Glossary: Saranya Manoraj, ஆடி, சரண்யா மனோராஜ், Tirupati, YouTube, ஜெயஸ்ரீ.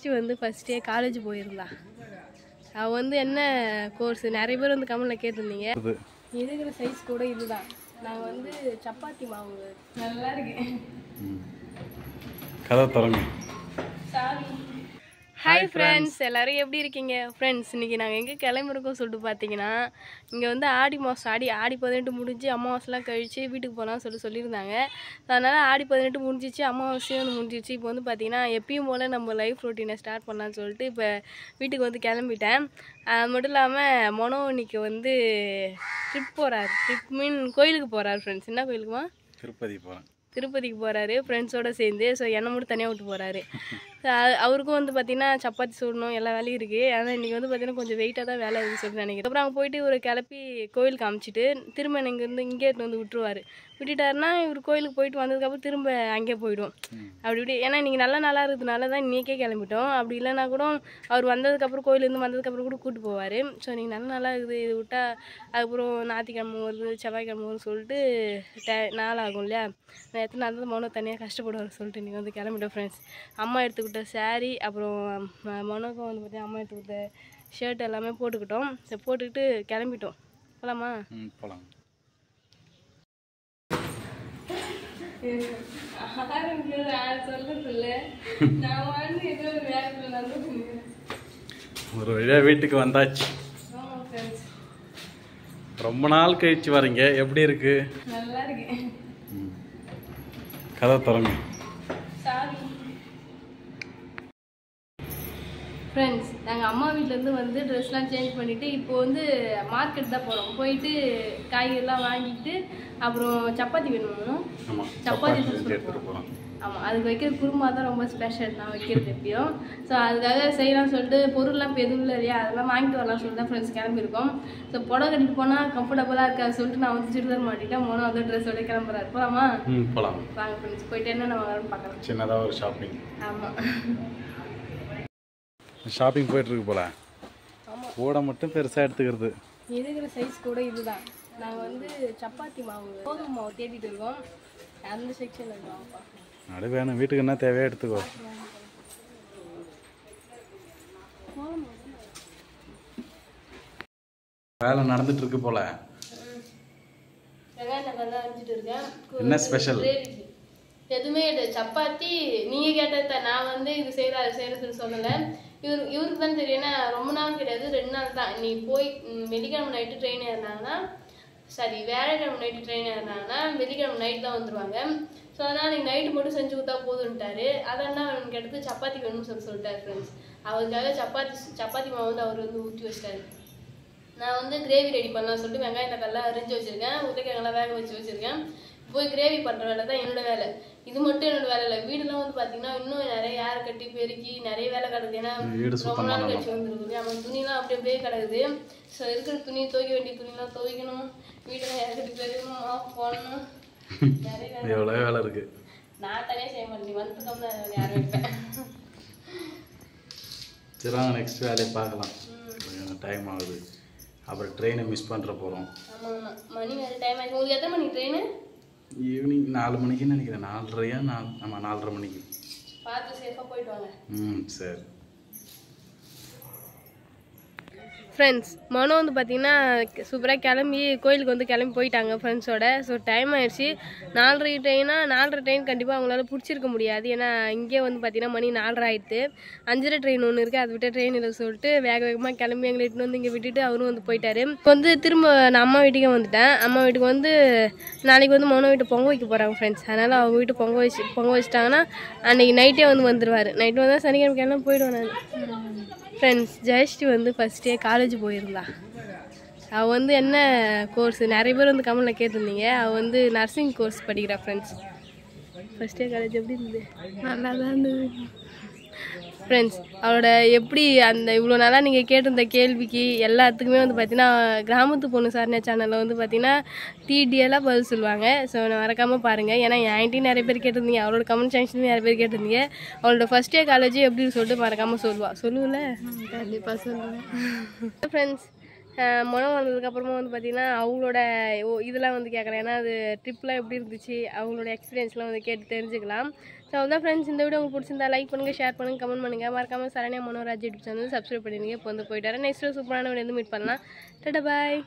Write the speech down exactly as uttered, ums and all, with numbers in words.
முடிச்சுட்டு வந்து first year college போயிருந்தா. அவள் வந்து என்ன கோர்ஸ் நிறைய பேர் வந்து கமெண்டில் கேட்டிருந்தீங்க. இருக்கிற சைஸ் கூட இதுதான். நான் வந்து சப்பாத்தி மாவு நல்லா இருக்கு. ஹாய் ஃப்ரெண்ட்ஸ், எல்லோரும் எப்படி இருக்கீங்க? ஃப்ரெண்ட்ஸ், இன்றைக்கி நாங்கள் எங்கே கிளம்பிருக்கோம் சொல்லிட்டு பார்த்தீங்கன்னா, இங்கே வந்து ஆடி மாதம் ஆடி ஆடி பதினெட்டு முடிஞ்சு அமாவாசைலாம் கழித்து வீட்டுக்கு போகலான்னு சொல்லி சொல்லியிருந்தாங்க. அதனால் ஆடி பதினெட்டு முடிஞ்சிச்சு, அமாவாசையும் முடிஞ்சிச்சு. இப்போ வந்து பார்த்திங்கன்னா எப்பயும் போல் நம்ம லைஃப் ரொட்டீனை ஸ்டார்ட் பண்ணலான்னு சொல்லிட்டு இப்போ வீட்டுக்கு வந்து கிளம்பிட்டேன். அது மட்டும் இல்லாமல் மனோ இன்னைக்கு வந்து ட்ரிப் போகிறார். ட்ரிப் மீன் கோயிலுக்கு போகிறார். ஃப்ரெண்ட்ஸ், என்ன கோயிலுக்குமா? திருப்பதி போகிறேன். திருப்பதிக்கு போகிறாரு ஃப்ரெண்ட்ஸோடு சேர்ந்து. ஸோ என்னை மட்டும் தனியாக விட்டு போகிறாரு. அவருக்கும் வந்து பார்த்திங்கன்னா சப்பாத்தி சூடணும், எல்லா வேலையும் இருக்குது. ஆனால் இன்றைக்கி வந்து பார்த்திங்கன்னா கொஞ்சம் வெயிட்டாக தான் வேலை இருக்குன்னு சொல்லி நினைக்கிறேன். அப்புறம் அங்கே போயிட்டு ஒரு கிளப்பி கோயிலுக்கு அமிச்சிட்டு திரும்ப இங்கேருந்து இங்கே வந்து விட்டுருவார். விட்டுட்டாருன்னா இவர் கோயிலுக்கு போயிட்டு வந்ததுக்கப்புறம் திரும்ப அங்கே போய்டும். அப்படி இப்படி ஏன்னா நீங்கள் நல்லா நல்லா இருக்கிறதுனால தான் இன்றைக்கே கிளம்பிட்டோம். அப்படி இல்லைன்னா கூட அவர் வந்ததுக்கப்புறம் கோயிலேருந்து வந்ததுக்கப்புறம் கூட கூப்பிட்டு போவார். ஸோ நீங்கள் நல்லா நல்லா இருக்குது இது விட்டால் அதுக்கப்புறம் ஞாயிற்றுக்கிழமை வருது, செவ்வாய்க்கிழமை வரும்னு சொல்லிட்டு ட நாள் ஆகும் இல்லையா. நான் எத்தனை நாள் தான் மனோ தனியாக கஷ்டப்படுவார் சொல்லிட்டு நீங்கள் வந்து கிளம்பிட்டோம். ஃப்ரெண்ட்ஸ், அம்மா எடுத்துக்கிட்ட சாரீ அப்புறம் மனோக்கும் வந்து பார்த்தீங்கன்னா அம்மா எடுத்துக்கிட்ட ஷர்ட் எல்லாமே போட்டுக்கிட்டோம். சரி, போட்டுக்கிட்டு கிளம்பிட்டோம். போகலாமா? போகலாம். ஒரு வழியாக வீட்டுக்கு வந்தாச்சு. ரொம்ப நாள் கழிச்சு வரீங்க. எப்படி இருக்கு? நல்லா இருக்கு. கதை தொடங்க. ஃப்ரெண்ட்ஸ், நாங்கள் அம்மா வீட்டிலேருந்து வந்து ட்ரெஸ்லாம் சேஞ்ச் பண்ணிவிட்டு இப்போ வந்து மார்க்கெட் தான் போகிறோம். போயிட்டு காய்கறிலாம் வாங்கிட்டு அப்புறம் சப்பாத்தி வேணும். சப்பாத்தி போகிறோம். ஆமாம், அதுக்கு வைக்கிற குருமா தான் ரொம்ப ஸ்பெஷல். நான் வைக்கிறது எப்படியும். ஸோ அதுக்காக செய்யலாம்னு சொல்லிட்டு பொருள்லாம் இப்போ எதுவும் இல்லை இல்லையா, அதெல்லாம் வாங்கிட்டு வரலாம்னு சொல்லிட்டு தான் ஃப்ரெண்ட்ஸ் கிளம்பியிருக்கோம். ஸோ புடவை கட்டிட்டு போனால் கம்ஃபர்டபுளாக இருக்காது சொல்லிட்டு நான் வந்து சுடிதார் மாட்டிட்டேன். மோனோ வந்து ட்ரெஸ்ஸோட கிளம்புறாரு. போகலாமா? போகலாம். வாங்க ஃப்ரெண்ட்ஸ், போயிட்டு என்ன நம்ம வரணும்னு பார்க்கலாம். சின்னதாக ஒரு ஷாப்பிங். ஆமாம், ஷாப்பிங் போயிட்டுருக்கு போல. கூட மட்டும் பெருசாக எடுத்துக்கிறது. இருக்கிற சைஸ் கூட இதுதான். நாங்கள் வந்து சப்பாத்தி மாவு கோதுமை மாவு தேடிட்டு இருக்கோம். அந்த செக்ஷனில் இருக்கோம்ப்பா. அது வேணும், வீட்டுக்கு என்ன தேவையாக எடுத்துக்கோ. வேலை நடந்துட்டு இருக்கு போல. என்ன ஸ்பெஷல்? எதுவுமே சப்பாத்தி நீங்கள் கேட்டத. நான் வந்து இது செய்கிற அது செய்கிறதுன்னு சொல்லலை. இவர் இவருக்கு தான் தெரியும். ஏன்னா ரொம்ப நாள் கிடையாது, ரெண்டு நாள் தான். நீ போய் வெள்ளிக்கிழமை நைட்டு ட்ரெயின் ஏறினாங்கன்னா சாரி வேலைக்கிழமை நைட்டு ட்ரெயின் ஏறினாங்கன்னா வெள்ளிக்கிழமை நைட் தான் வந்துடுவாங்க. ஸோ அதனால் நீங்கள் நைட்டு மட்டும் செஞ்சு கொடுத்தா போதுன்ட்டாரு. அதனால் அவனுக்கு எடுத்து சப்பாத்தி வேணும்னு சொல்லி சொல்லிட்டாரு. ஃப்ரெண்ட்ஸ், அவருக்காக சப்பாத்தி சப்பாத்தி மாவு வந்து அவர் வந்து ஊற்றி வச்சிட்டாரு. நான் வந்து கிரேவி ரெடி பண்ணலாம்னு சொல்லிட்டு வெங்காயம் தக்காளெல்லாம் அரிஞ்சு வச்சுருக்கேன். உருளைக்கிழங்கெல்லாம் வேக வச்சு வச்சுருக்கேன். போய் கிரேவி பண்ணுற வேலை தான் என்னோடய வேலை. இது மட்டும் என்னோடய வேலை இல்லை. வீடெலாம் வந்து பார்த்தீங்கன்னா இன்னும் நிறைய யார் கட்டி பெருக்கி நிறைய வேலை கிடக்குது. ஏன்னா ரொம்ப நாள் கழிச்சு வந்துருக்குது. நம்ம துணிலாம் அப்படி அப்படியே கிடக்குது. ஸோ இருக்கிற துணி துவைக்க வேண்டிய துணிலாம் துவைக்கணும். வீட்டில் யார் கட்டி பெருக்கணும், மாவு போடணும், நிறைய வேலை இருக்குது. நான் தானே செய்ய மாட்டேன். வந்துக்கம்னா யாரும் இருப்பேன். சரி, வாங்க நெக்ஸ்ட் வேலையை பார்க்கலாம். டைம் ஆகுது, அப்புறம் ட்ரெயினை மிஸ் பண்ணுற போகிறோம். ஆமாம், மணி வேறு டைம் ஆகிடுச்சு. உங்களுக்கு எத்தனை மணி ட்ரெயினு? ஈவினிங் நாலு மணிக்குன்னு நினைக்கிறேன். நாலரையா? நாலு ஆமாம், நாலரை மணிக்கு. பார்த்து சேஃபாக போயிட்டு வாங்க. ம், சரி. ஃப்ரெண்ட்ஸ், மனோ வந்து பார்த்திங்கன்னா சூப்பராக கிளம்பி கோயிலுக்கு வந்து கிளம்பி போயிட்டாங்க ஃப்ரெண்ட்ஸோட. ஸோ டைம் ஆயிடுச்சு. நாலரை ட்ரெயினாக நாலரை ட்ரெயின் கண்டிப்பாக அவங்களால பிடிச்சிருக்க முடியாது. ஏன்னா இங்கே வந்து பார்த்திங்கன்னா மணி நாலரை ஆயிடுத்து. அஞ்சரை ட்ரெயின் ஒன்று இருக்குது, அதை விட்டு ட்ரெயின் இல்லை சொல்லிட்டு வேக வேகமாக கிளம்பி எங்களை இட்டுன்னு வந்து இங்கே விட்டுட்டு அவரும் வந்து போயிட்டார். இப்போ வந்து திரும்ப நான் அம்மா வீட்டுக்கே வந்துட்டேன். அம்மா வீட்டுக்கு வந்து நாளைக்கு வந்து மனோ வீட்டு பொங்க வைக்க போகிறாங்க ஃப்ரெண்ட்ஸ். அதனால் அவங்க வீட்டு பொங்க வச்சு பொங்க வச்சுட்டாங்கன்னா அன்றைக்கி நைட்டே வந்து வந்துடுவார். நைட்டு வந்தால் சனிக்கிழமை கிளம்பி போயிடுவேன் நான். ஃப்ரெண்ட்ஸ், ஜெயஸ்ரீ வந்து ஃபஸ்ட் இயர் காலேஜ் போயிருந்தா. அவள் வந்து என்ன கோர்ஸ் நிறைய பேர் வந்து கமெண்டில் கேட்டிருந்தீங்க. அவள் வந்து நர்சிங் கோர்ஸ் படிக்கிறா. ஃப்ரெண்ட்ஸ், ஃபஸ்ட் இயர் காலேஜ் எப்படி இருந்தது? நல்லா தான் இருந்தது. ஃப்ரெண்ட்ஸ், அவளோட எப்படி அந்த இவ்வளோ நாளாக நீங்கள் கேட்டிருந்த கேள்விக்கு எல்லாத்துக்குமே வந்து பார்த்தீங்கன்னா கிராமத்து பொண்ணு சரண்யா சேனலில் வந்து பார்த்தீங்கன்னா டிடிஎல்லாம் பதில் சொல்லுவாங்க. ஸோ நான் மறக்காமல் பாருங்கள். ஏன்னா என்கிட்டையும் நிறைய பேர் கேட்டிருந்தீங்க, அவளோட கமெண்ட் செக்ஷன்லையும் நிறைய பேர் கேட்டிருந்தீங்க. அவளோட ஃபஸ்ட் இயர் காலேஜ் எப்படின்னு சொல்லிட்டு மறக்காமல் சொல்லுவாள். சொல்லுவில்ல? கண்டிப்பாக சொல்லுவேன். ஃப்ரெண்ட்ஸ், மனம் வந்ததுக்கப்புறமா வந்து பார்த்திங்கன்னா அவங்களோட இதெல்லாம் வந்து கேட்குறேன். ஏன்னா அது ட்ரிப்லாம் எப்படி இருந்துச்சு அவங்களோட எக்ஸ்பீரியன்ஸ்லாம் வந்து கேட்டு தெரிஞ்சுக்கலாம். ஸோ அதான் ஃப்ரெண்ட்ஸ், இந்த வீடியோ உங்களுக்கு பிடிச்சிருந்தா லைக் பண்ணுங்கள், ஷேர் பண்ணுங்கள், கமெண்ட் பண்ணுங்கள். மறக்காமல் சரண்யா மனோராஜ் YouTube channel subscribe பண்ணிடுங்க. இப்போ வந்து போயிட்டு வரேன். நெக்ஸ்ட் சூப்பரான வீடியோ வந்து மீட் பண்ணலாம். டாடா பாய்.